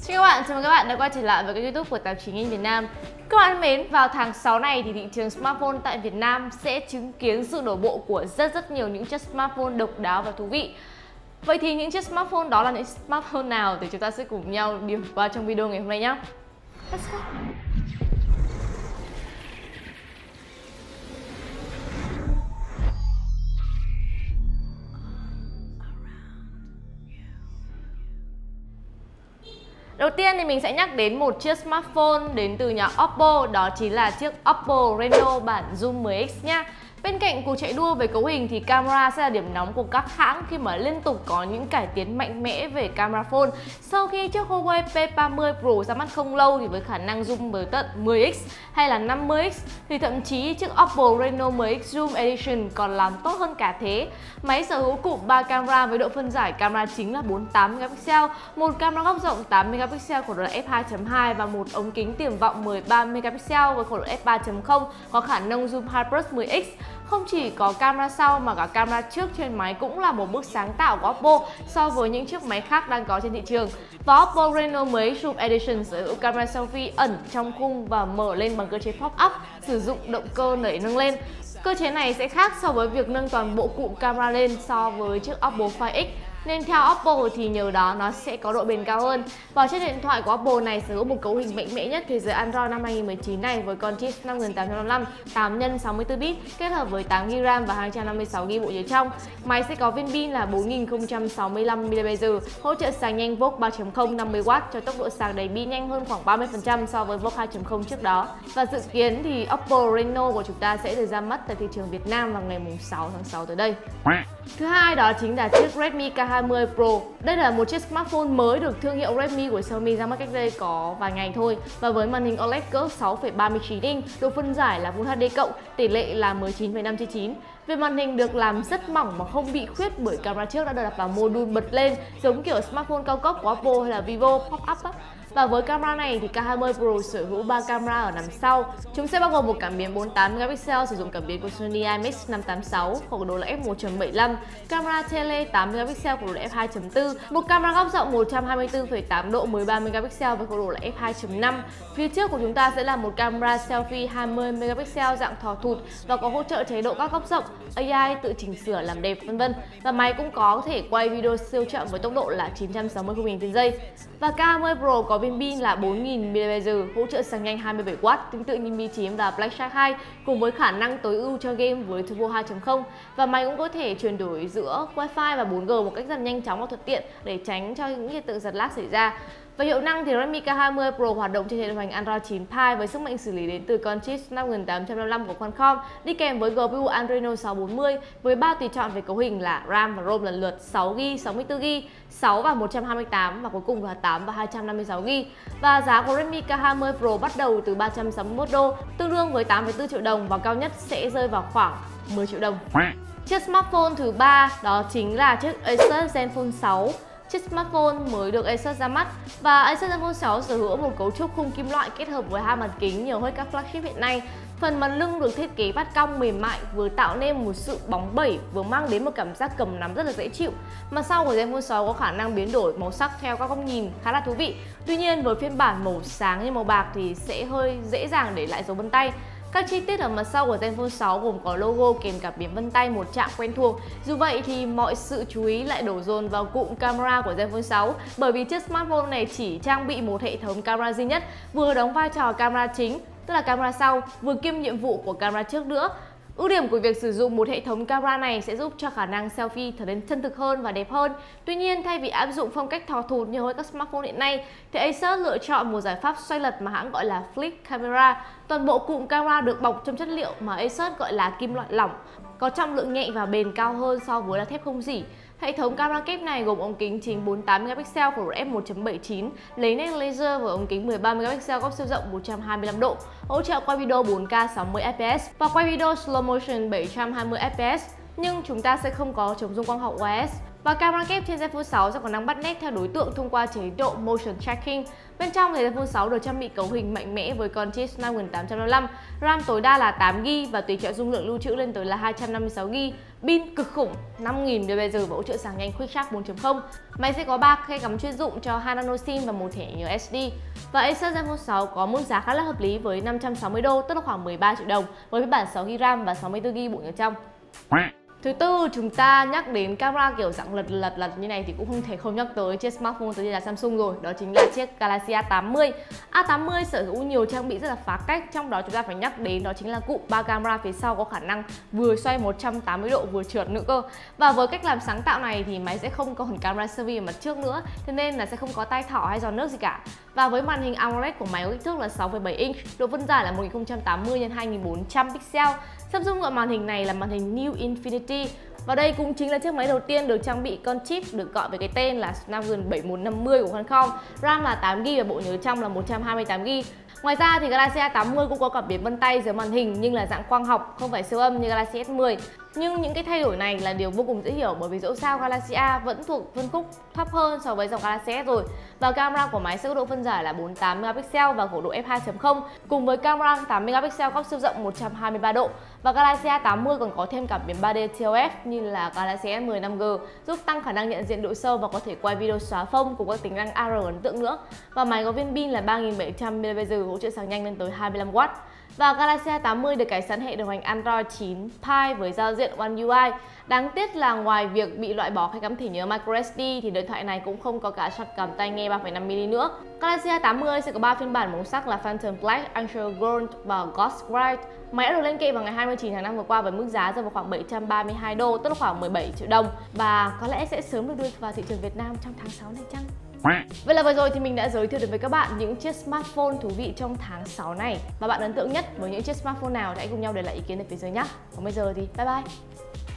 Xin chào mừng các bạn đã quay trở lại với kênh YouTube của tạp chí NGHE NHÌN Việt Nam. Các bạn mến, vào tháng 6 này thì thị trường smartphone tại Việt Nam sẽ chứng kiến sự đổ bộ của rất nhiều những chiếc smartphone độc đáo và thú vị. Vậy thì những chiếc smartphone đó là những smartphone nào thì chúng ta sẽ cùng nhau điểm qua trong video ngày hôm nay nhé. Let's go. Đầu tiên thì mình sẽ nhắc đến một chiếc smartphone đến từ nhà Oppo, đó chính là chiếc Oppo Reno bản zoom 10x nha. Bên cạnh cuộc chạy đua về cấu hình thì camera sẽ là điểm nóng của các hãng khi mà liên tục có những cải tiến mạnh mẽ về camera phone. Sau khi chiếc Huawei P30 Pro ra mắt không lâu thì với khả năng zoom tới tận 10x hay là 50x thì thậm chí chiếc Oppo Reno 10x Zoom Edition còn làm tốt hơn cả thế. Máy sở hữu cụm 3 camera với độ phân giải camera chính là 48 megapixel, một camera góc rộng 8 megapixel của độ f2.2 và một ống kính tiềm vọng 13 megapixel với khẩu độ f3.0 có khả năng zoom HyperX 10x. Không chỉ có camera sau mà cả camera trước trên máy cũng là một bước sáng tạo của Oppo so với những chiếc máy khác đang có trên thị trường. Và Oppo Reno 10X Zoom Edition sở hữu camera selfie ẩn trong khung và mở lên bằng cơ chế pop-up sử dụng động cơ nảy nâng lên. Cơ chế này sẽ khác so với việc nâng toàn bộ cụm camera lên so với chiếc Oppo Find X. Nên theo Oppo thì nhờ đó nó sẽ có độ bền cao hơn. Và chiếc điện thoại của Oppo này sở hữu một cấu hình mạnh mẽ nhất thế giới Android năm 2019 này với con chip 5855 8x64bit kết hợp với 8GB RAM và 256GB bộ nhớ trong. Máy sẽ có viên pin là 4065mAh, hỗ trợ sạc nhanh VOOC 3.0 50W cho tốc độ sạc đầy pin nhanh hơn khoảng 30% so với VOOC 2.0 trước đó. Và dự kiến thì Oppo Reno của chúng ta sẽ được ra mắt tại thị trường Việt Nam vào ngày 6 tháng 6 tới đây. Thứ hai đó chính là chiếc Redmi K20 Pro. Đây là một chiếc smartphone mới được thương hiệu Redmi của Xiaomi ra mắt cách đây có vài ngày thôi. Và với màn hình OLED cỡ 6,39 inch, độ phân giải là Full HD+, tỷ lệ là 19,5/9. Về màn hình được làm rất mỏng mà không bị khuyết bởi camera trước đã được đặt vào mô đun bật lên giống kiểu smartphone cao cấp của Oppo hay là Vivo pop-up á. Và với camera này thì K20 Pro sở hữu 3 camera ở đằng sau. Chúng sẽ bao gồm một cảm biến 48 megapixel sử dụng cảm biến của Sony IMX 586 khẩu độ là f1.75, camera tele 8 megapixel khẩu độ là f2.4, một camera góc rộng 124,8 độ 13 megapixel với khẩu độ là f2.5. Phía trước của chúng ta sẽ là một camera selfie 20 megapixel dạng thò thụt và có hỗ trợ chế độ các góc rộng, AI tự chỉnh sửa làm đẹp vân vân. Và máy cũng có thể quay video siêu chậm với tốc độ là 960 khung hình trên giây. Và K20 Pro có viên pin là 4000mAh, hỗ trợ sạc nhanh 27W, tương tự như Mi 9 và Black Shark 2, cùng với khả năng tối ưu cho game với Turbo 2.0. Và máy cũng có thể chuyển đổi giữa Wi-Fi và 4G một cách rất nhanh chóng và thuận tiện để tránh cho những hiện tượng giật lag xảy ra. Và hiệu năng thì Redmi K20 Pro hoạt động trên hệ điều hành Android 9 Pie với sức mạnh xử lý đến từ con chip Snapdragon 855 của Qualcomm, đi kèm với GPU Adreno 640 với 3 tùy chọn về cấu hình là RAM và ROM lần lượt 6GB, 64GB, 6 và 128 và cuối cùng là 8 và 256GB. Và giá của Redmi K20 Pro bắt đầu từ 361 đô, tương đương với 8,4 triệu đồng, và cao nhất sẽ rơi vào khoảng 10 triệu đồng. Chiếc smartphone thứ 3 đó chính là chiếc Asus ZenFone 6. Chiếc smartphone mới được Asus ra mắt, và Asus ZenFone 6 sở hữu một cấu trúc khung kim loại kết hợp với 2 mặt kính nhiều hơn các flagship hiện nay. Phần mặt lưng được thiết kế bắt cong mềm mại vừa tạo nên một sự bóng bẩy vừa mang đến một cảm giác cầm nắm rất là dễ chịu. Mặt sau của ZenFone 6 có khả năng biến đổi màu sắc theo các góc nhìn khá là thú vị. Tuy nhiên với phiên bản màu sáng như màu bạc thì sẽ hơi dễ dàng để lại dấu vân tay. Các chi tiết ở mặt sau của ZenFone 6 gồm có logo kèm cảm biến vân tay một chạm quen thuộc. Dù vậy thì mọi sự chú ý lại đổ dồn vào cụm camera của ZenFone 6, bởi vì chiếc smartphone này chỉ trang bị một hệ thống camera duy nhất, vừa đóng vai trò camera chính, tức là camera sau, vừa kiêm nhiệm vụ của camera trước nữa. Ưu điểm của việc sử dụng một hệ thống camera này sẽ giúp cho khả năng selfie trở nên chân thực hơn và đẹp hơn. Tuy nhiên, thay vì áp dụng phong cách thò thụt như với các smartphone hiện nay, thì Asus lựa chọn một giải pháp xoay lật mà hãng gọi là flip camera. Toàn bộ cụm camera được bọc trong chất liệu mà Asus gọi là kim loại lỏng, có trọng lượng nhẹ và bền cao hơn so với là thép không rỉ. Hệ thống camera kép này gồm ống kính chính 48 megapixel của f1.79, lấy nét laser và ống kính 13 megapixel góc siêu rộng 125 độ, hỗ trợ quay video 4K 60fps và quay video slow motion 720fps, nhưng chúng ta sẽ không có chống rung quang học IPS. Và camera kép trên ZenFone 6 sẽ có năng bắt nét theo đối tượng thông qua chế độ Motion Tracking. Bên trong thì ZenFone 6 được trang bị cấu hình mạnh mẽ với con chip Snapdragon 855, RAM tối đa là 8GB và tùy chọn dung lượng lưu trữ lên tới là 256GB, pin cực khủng 5000mAh và hỗ trợ sạc nhanh Quick Charge 4.0. Máy sẽ có 3 khe cắm chuyên dụng cho 2 nano SIM và một thẻ nhớ SD. Và Asus ZenFone 6 có mức giá khá là hợp lý với $560, tức là khoảng 13 triệu đồng với bản 6GB RAM và 64GB bộ nhớ trong. Thứ tư, chúng ta nhắc đến camera kiểu dạng lật như này thì cũng không thể không nhắc tới chiếc smartphone tới đây là Samsung rồi. Đó chính là chiếc Galaxy A80. A80 sở hữu nhiều trang bị rất là phá cách. Trong đó chúng ta phải nhắc đến đó chính là cụm 3 camera phía sau có khả năng vừa xoay 180 độ vừa trượt nữa cơ. Và với cách làm sáng tạo này thì máy sẽ không còn camera selfie ở mặt trước nữa, thế nên là sẽ không có tai thỏ hay giọt nước gì cả. Và với màn hình AMOLED của máy có kích thước là 6,7 inch, độ phân giải là 1080x2400 pixel. Samsung gọi màn hình này là màn hình New Infinity. Và đây cũng chính là chiếc máy đầu tiên được trang bị con chip được gọi với cái tên là Snapdragon 7150 của Qualcomm, RAM là 8GB và bộ nhớ trong là 128GB. Ngoài ra thì Galaxy A80 cũng có cảm biến vân tay dưới màn hình nhưng là dạng quang học, không phải siêu âm như Galaxy S10. Nhưng những cái thay đổi này là điều vô cùng dễ hiểu bởi vì dẫu sao Galaxy A vẫn thuộc phân khúc thấp hơn so với dòng Galaxy S rồi. Và camera của máy sẽ có độ phân giải là 48MP và góc độ f2.0 cùng với camera 8MP góc siêu rộng 123 độ. Và Galaxy A80 còn có thêm cảm biến 3D ToF như là Galaxy S10 5G giúp tăng khả năng nhận diện độ sâu và có thể quay video xóa phông cùng các tính năng AR ấn tượng nữa. Và máy có viên pin là 3700mAh, hỗ trợ sạc nhanh lên tới 25W. Và Galaxy A80 được cài sẵn hệ điều hành Android 9 Pie với giao diện One UI. Đáng tiếc là ngoài việc bị loại bỏ khe cắm thẻ nhớ microSD thì điện thoại này cũng không có cả jack cắm tai nghe 3,5mm nữa. Galaxy A80 sẽ có 3 phiên bản màu sắc là Phantom Black, Angel Gold và Ghost White. Máy đã được lên kệ vào ngày 29 tháng 5 vừa qua với mức giá rơi vào khoảng $732, tức là khoảng 17 triệu đồng. Và có lẽ sẽ sớm được đưa vào thị trường Việt Nam trong tháng 6 này chăng? Vậy là vừa rồi thì mình đã giới thiệu đến với các bạn những chiếc smartphone thú vị trong tháng 6 này. Và bạn ấn tượng nhất với những chiếc smartphone nào thì hãy cùng nhau để lại ý kiến ở phía dưới nhé. Còn bây giờ thì bye bye!